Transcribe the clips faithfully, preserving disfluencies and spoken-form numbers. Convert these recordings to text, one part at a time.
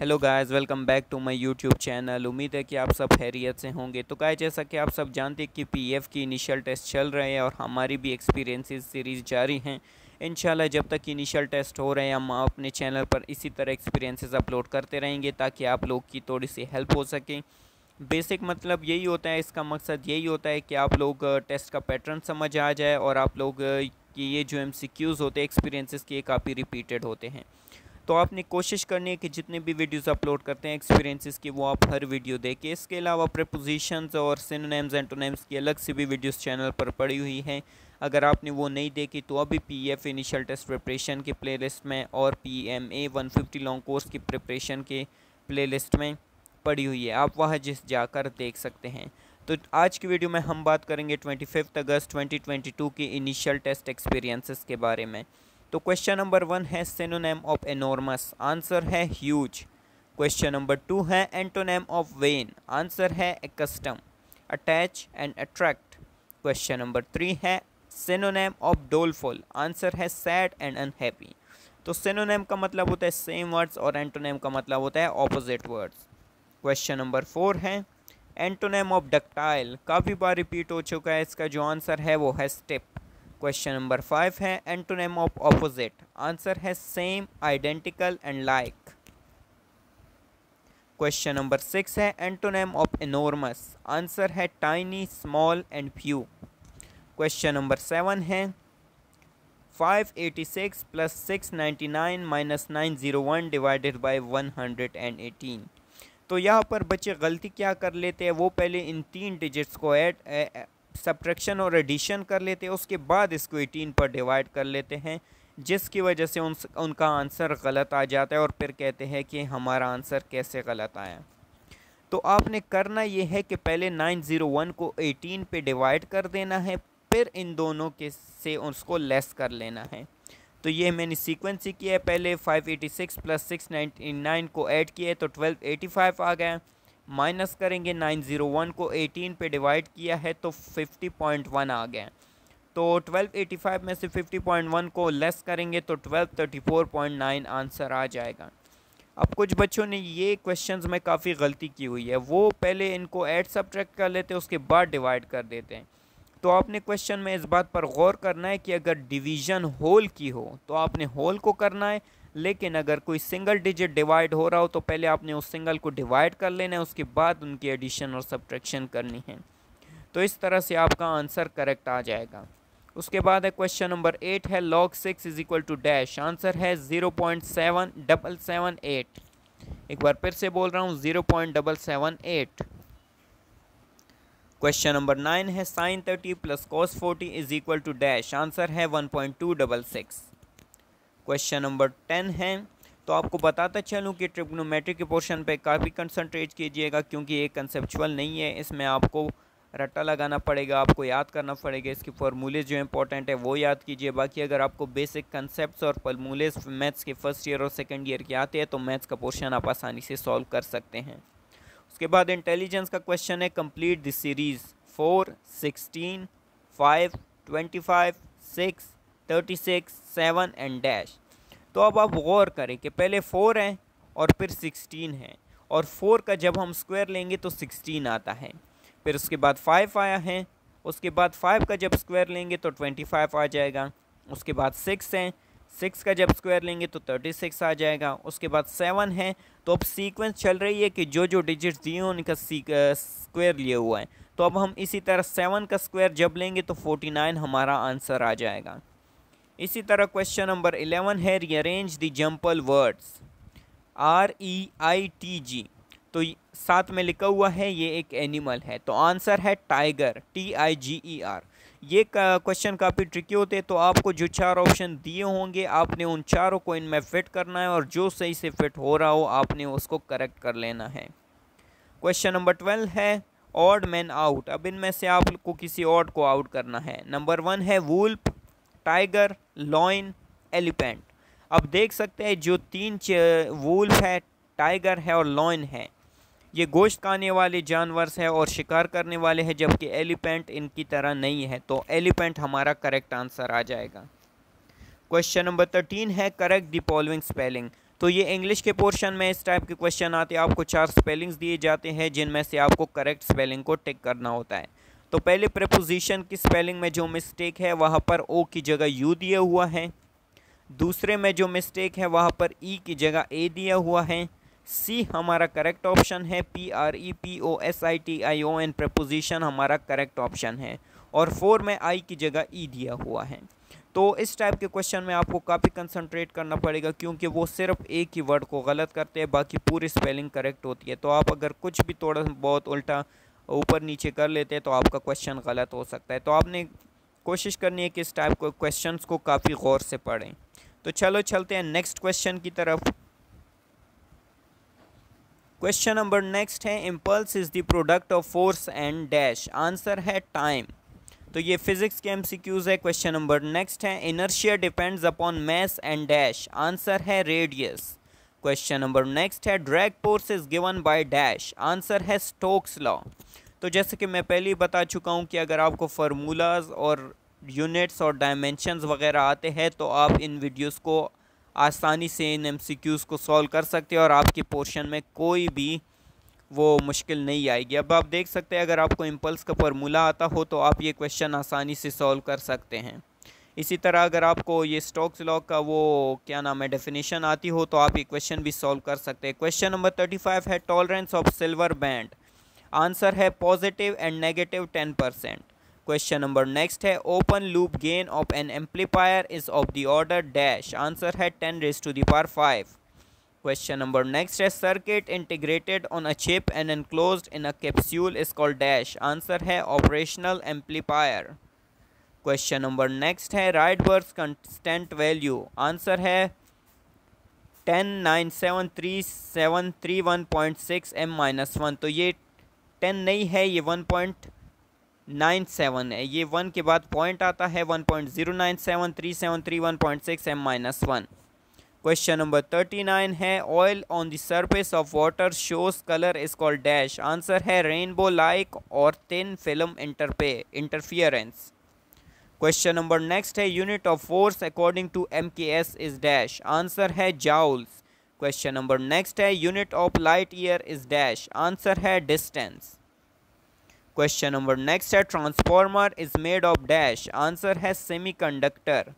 Hello guys, welcome back to my YouTube channel. उम्मीद है कि आप सब खैरियत से होंगे। तो गाइस, जैसा कि आप सब जानते हैं कि पीएफ की इनिशियल टेस्ट चल रहे हैं और हमारी भी एक्सपीरियंसेस सीरीज़ जारी हैं। इंशाल्लाह जब तक इनिशियल टेस्ट हो रहे हैं हम अपने चैनल पर इसी तरह एक्सपीरियंसेस अपलोड करते रहेंगे ताकि आप लोग की थोड़ी सी हेल्प हो सके। बेसिक मतलब यही होता है, इसका मकसद यही होता है कि आप लोग टेस्ट का पैटर्न समझ आ जाए और आप लोग कि ये जो एम सी क्यूज़ होते हैं एक्सपीरियंसेस के काफ़ी रिपीटेड होते हैं। तो आपने कोशिश करनी है कि जितने भी वीडियोस अपलोड करते हैं एक्सपीरियंसेस की वो आप हर वीडियो देखें। इसके अलावा प्रीपोजिशंस और सिनोनिम्स एंटोनिम्स की अलग से भी वीडियोस चैनल पर पड़ी हुई हैं, अगर आपने वो नहीं देखी तो अभी पीएफ इनिशियल टेस्ट प्रिपरेशन के प्लेलिस्ट में और PMA one fifty long course की प्रिपरेशन के प्लेलिस्ट में पड़ी हुई है, आप वहाँ जिस जाकर देख सकते हैं। तो आज की वीडियो में हम बात करेंगे पच्चीस अगस्त दो हज़ार बाईस की इनिशियल टेस्ट एक्सपीरियंसेस के बारे में। तो क्वेश्चन नंबर वन है सिनोनिम ऑफ एनॉर्मस, आंसर है ह्यूज। क्वेश्चन नंबर टू है एंटोनिम ऑफ वेन, आंसर है एक्स्टम, attach and attract. Question number three है सिनोनिम ऑफ डोलफुल, आंसर है सैड एंड अनहैप्पी। तो सिनोनिम का मतलब होता है सेम वर्ड्स और एंटोनिम का मतलब होता है opposite words. Question number four है एंटोनिम ऑफ डक्टाइल, काफ़ी बार रिपीट हो चुका है, इसका जो आंसर है वो है स्टिप। क्वेश्चन नंबर फाइव है एंटोनिम ऑफ ऑपोजिट, आंसर है same, identical and like. Question number six है एंटोनिम ऑफ एनॉर्मस, आंसर है tiny, small and few. Question number seven है five eighty six plus six ninety nine minus nine zero one divided by one hundred and eighteen. तो यहाँ पर बच्चे गलती क्या कर लेते हैं, वो पहले इन तीन डिजिट्स को ऐड सब्ट्रैक्शन और एडिशन कर लेते हैं, उसके बाद इसको एटीन पर डिवाइड कर लेते हैं, जिसकी वजह से उन उनका आंसर गलत आ जाता है और फिर कहते हैं कि हमारा आंसर कैसे गलत आया। तो आपने करना ये है कि पहले नाइन जीरो वन को एटीन पे डिवाइड कर देना है, फिर इन दोनों के से उसको लेस कर लेना है। तो ये मैंने सीक्वेंस ही किया है, पहले five eighty six plus six ninety nine को ऐड किया है तो ट्वेल्व एटी फाइव आ गया, माइनस करेंगे नाइन जीरो वन को एटीन पे डिवाइड किया है तो फिफ्टी पॉइंट वन आ गया। तो ट्वेल्व एटी फाइव में से फिफ्टी पॉइंट वन को लेस करेंगे तो twelve thirty four point nine answer आ जाएगा। अब कुछ बच्चों ने ये क्वेश्चंस में काफ़ी गलती की हुई है, वो पहले इनको ऐड सब्ट्रैक्ट कर लेते हैं उसके बाद डिवाइड कर देते हैं। तो आपने क्वेश्चन में इस बात पर गौर करना है कि अगर डिवीज़न होल की हो तो आपने होल को करना है, लेकिन अगर कोई सिंगल डिजिट डिवाइड हो रहा हो तो पहले आपने उस सिंगल को डिवाइड कर लेना है, उसके बाद उनकी एडिशन और सब्ट्रैक्शन करनी है। तो इस तरह से आपका आंसर करेक्ट आ जाएगा। उसके बाद है क्वेश्चन नंबर एट है log six is equal to dash, answer है zero point seven seven eight. एक बार फिर से बोल रहा हूँ, zero point seven seven eight. Question number nine है sine thirty plus cos forty is equal to dash, answer है one point two six six. Question number ten है, तो आपको बताता चलूँ कि ट्रिग्नोमेट्री के पोर्शन पे काफ़ी कंसंट्रेट कीजिएगा क्योंकि ये कंसेप्चुअल नहीं है, इसमें आपको रट्टा लगाना पड़ेगा, आपको याद करना पड़ेगा, इसके फार्मूले जो इंपॉर्टेंट है वो याद कीजिए। बाकी अगर आपको बेसिक कंसेप्ट्स और फार्मूले मैथ्स के फर्स्ट ईयर और सेकेंड ईयर के आते हैं तो मैथ्स का पोर्शन आप आसानी से सॉल्व कर सकते हैं। उसके बाद इंटेलिजेंस का क्वेश्चन है complete the series four, sixteen, five, twenty five, six, thirty six, seven and dash. तो अब आप गौर करें कि पहले फोर है और फिर सिक्सटीन है, और फोर का जब हम स्क्वायर लेंगे तो सिक्सटीन आता है, फिर उसके बाद फाइव आया है, उसके बाद फाइव का जब स्क्वायर लेंगे तो ट्वेंटी फाइव आ जाएगा, उसके बाद सिक्स है, सिक्स का जब स्क्वायर लेंगे तो थर्टी सिक्स आ जाएगा, उसके बाद सेवन है। तो अब सीक्वेंस चल रही है कि जो जो डिजिट्स दिए हैं उनका स्क्वायर लिए हुआ है, तो अब हम इसी तरह सेवन का स्क्वायर जब लेंगे तो फोर्टी नाइन हमारा आंसर आ जाएगा। इसी तरह क्वेश्चन नंबर इलेवन है rearrange the jumble words, R E I T G. तो साथ में लिखा हुआ है ये एक एनिमल है, तो आंसर है tiger, T I G E R. ये क्वेश्चन काफ़ी ट्रिकी होते हैं, तो आपको जो चार ऑप्शन दिए होंगे आपने उन चारों को इनमें फिट करना है और जो सही से फिट हो रहा हो आपने उसको करेक्ट कर लेना है। क्वेश्चन नंबर ट्वेल्व है ऑड मैन आउट, अब इनमें से आपको किसी ऑड को आउट करना है। नंबर वन है वुल्फ, टाइगर, लॉइन, एलिफेंट। अब देख सकते हैं जो तीन वुल्फ है, टाइगर है और लॉइन है, ये गोश्त खाने वाले जानवर हैं और शिकार करने वाले हैं, जबकि एलिफेंट इनकी तरह नहीं है, तो एलिफेंट हमारा करेक्ट आंसर आ जाएगा। क्वेश्चन नंबर थर्टीन है करेक्ट द फॉलोइंग स्पेलिंग। तो ये इंग्लिश के पोर्शन में इस टाइप के क्वेश्चन आते हैं। आपको चार स्पेलिंग्स दिए जाते हैं जिनमें से आपको करेक्ट स्पेलिंग को टिक करना होता है। तो पहले प्रीपोजिशन की स्पेलिंग में जो मिस्टेक है वहाँ पर ओ की जगह यू दिया हुआ है, दूसरे में जो मिस्टेक है वहाँ पर ई की जगह ए दिया हुआ है। सी हमारा करेक्ट ऑप्शन है, P R E P O S I T I O N preposition हमारा करेक्ट ऑप्शन है, और फोर में आई की जगह ई दिया हुआ है। तो इस टाइप के क्वेश्चन में आपको काफ़ी कंसंट्रेट करना पड़ेगा क्योंकि वो सिर्फ एक ही वर्ड को गलत करते हैं, बाकी पूरी स्पेलिंग करेक्ट होती है। तो आप अगर कुछ भी थोड़ा बहुत उल्टा ऊपर नीचे कर लेते हैं तो आपका क्वेश्चन गलत हो सकता है। तो आपने कोशिश करनी है कि इस टाइप के क्वेश्चंस को काफ़ी गौर से पढ़ें। तो चलो चलते हैं नेक्स्ट क्वेश्चन की तरफ। क्वेश्चन नंबर नेक्स्ट है, impulse is the product of force and dash, answer है टाइम। तो ये फिजिक्स के एमसीक्यूज है। क्वेश्चन नंबर नेक्स्ट है, inertia depends upon mass and dash, answer है रेडियस। क्वेश्चन नंबर नेक्स्ट है, drag force is given by dash, answer है Stokes law. तो जैसे कि मैं पहले ही बता चुका हूं कि अगर आपको फार्मूलाज और यूनिट्स और डायमेंशंस वगैरह आते हैं तो आप इन वीडियोस को आसानी से इन एमसीक्यूज को सॉल्व कर सकते हैं और आपके पोर्शन में कोई भी वो मुश्किल नहीं आएगी। अब आप देख सकते हैं अगर आपको इम्पल्स का फार्मूला आता हो तो आप ये क्वेश्चन आसानी से सॉल्व कर सकते हैं। इसी तरह अगर आपको ये स्टोक्स लॉ का वो क्या नाम है डेफिनेशन आती हो तो आप ये क्वेश्चन भी सॉल्व कर सकते हैं। क्वेश्चन नंबर थर्टी फाइव है, tolerance of silver band, answer है positive and negative ten percent. Question number next है, open loop gain of an amplifier is of the order dash, answer है ten raise to the power five. Question number next है, circuit integrated on a chip and enclosed in a capsule is called dash, answer है operational amplifier. Question number next है, Rydberg constant value, answer है ten nine seven three seven three one point six M minus one. तो ये ten नहीं है, ये one point nine seven है, ये वन के बाद पॉइंट आता है, one point zero nine seven three seven three one point six M minus one. Question number thirty nine है, oil on the surface of water shows colour is called dash, answer है rainbow like और thin film इंटरपे interference. Question number next है, unit of force according to M K S is dash, answer है joules. Question number next है, unit of light year is dash, answer है distance. Question number next है, transformer is made of dash, answer है semiconductor.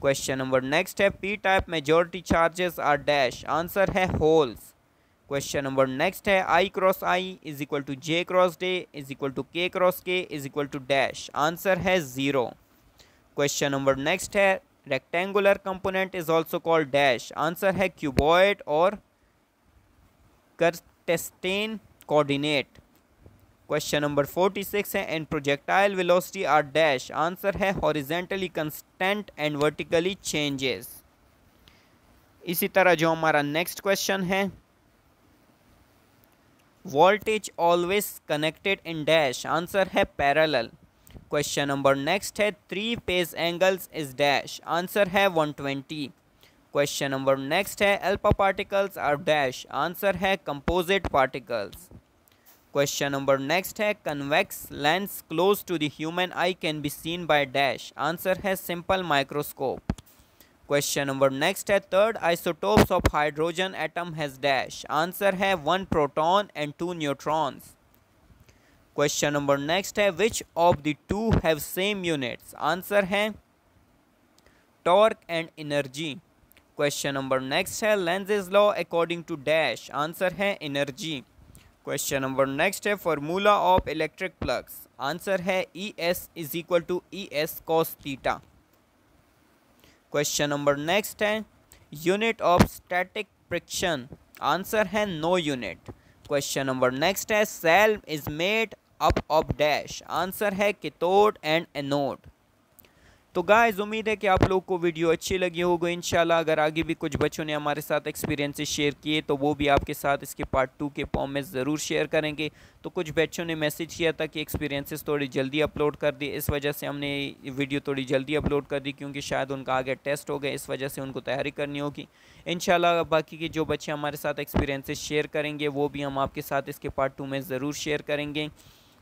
Question number next है, P type majority charges are dash, answer है holes. Question number next है, I cross I is equal to J cross J is equal to K cross K is equal to dash, answer है zero. Question number next है, rectangular component is also called dash, answer है cuboid और Cartesian coordinate. Question number forty six है, and projectile velocity are dash, answer है horizontally constant and vertically changes. इसी तरह जो हमारा नेक्स्ट क्वेश्चन है, voltage always connected in dash, answer है पैरेलल। क्वेश्चन नंबर नेक्स्ट है, three phase angles is dash, answer है one twenty. Question number next है, alpha particles are dash, answer है composite particles. Question number next है, convex lens close to the human eye can be seen by dash, answer है simple microscope. Question number next है, third isotopes of hydrogen atom has dash, answer है one proton and two neutrons. Question number next है, which of the two have same units, answer है torque and energy. Question number next है, Lenz's law according to dash, answer है energy. Question number next है, formula of electric plugs, answer है E S is equal to E S cos theta. Question number next है, unit of static friction, answer है no unit. Question number next है, cell is made up of dash, answer है cathode and anode. तो guys उम्मीद है कि आप लोग को वीडियो अच्छी लगी होगी। इंशाल्लाह अगर आगे भी कुछ बच्चों ने हमारे साथ एक्सपीरियंसेस शेयर किए तो वो भी आपके साथ इसके पार्ट टू के फॉर्म में ज़रूर शेयर करेंगे। तो कुछ बच्चों ने मैसेज किया था कि एक्सपीरियंसेस थोड़ी जल्दी अपलोड कर दी, इस वजह से हमने वीडियो थोड़ी जल्दी अपलोड कर दी क्योंकि शायद उनका आगे टेस्ट हो गया, इस वजह से उनको तैयारी करनी होगी। इंशाल्लाह बाकी के जो बच्चे हमारे साथ एक्सपीरियंसेस शेयर करेंगे वो भी हम आपके साथ इसके पार्ट टू में ज़रूर शेयर करेंगे।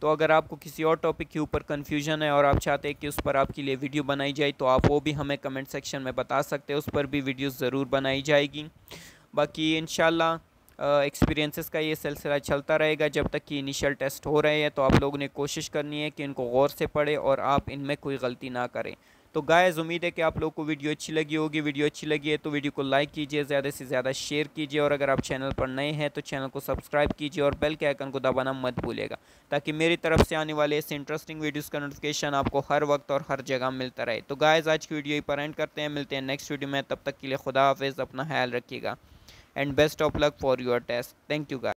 तो अगर आपको किसी और टॉपिक के ऊपर कन्फ्यूजन है और आप चाहते हैं कि उस पर आपके लिए वीडियो बनाई जाए तो आप वो भी हमें कमेंट सेक्शन में बता सकते हैं, उस पर भी वीडियो ज़रूर बनाई जाएगी। बाकी इंशाल्लाह एक्सपीरियंसेस का ये सिलसिला चलता रहेगा जब तक कि इनिशियल टेस्ट हो रहे हैं। तो आप लोगों ने कोशिश करनी है कि इनको गौर से पढ़ें और आप इनमें कोई गलती ना करें। तो गाइस उम्मीद है कि आप लोग को वीडियो अच्छी लगी होगी। वीडियो अच्छी लगी है तो वीडियो को लाइक कीजिए, ज़्यादा से ज़्यादा शेयर कीजिए और अगर आप चैनल पर नए हैं तो चैनल को सब्सक्राइब कीजिए और बेल के आइकन को दबाना मत भूलिएगा ताकि मेरी तरफ से आने वाले इस इंटरेस्टिंग वीडियोस का नोटिफिकेशन आपको हर वक्त और हर जगह मिलता रहे। तो गाइस आज की वीडियो पर एंड करते हैं, मिलते हैं नेक्स्ट वीडियो में। तब तक के लिए खुदा हाफिज़, अपना ख्याल रखिएगा and best of luck for your test. Thank you guys.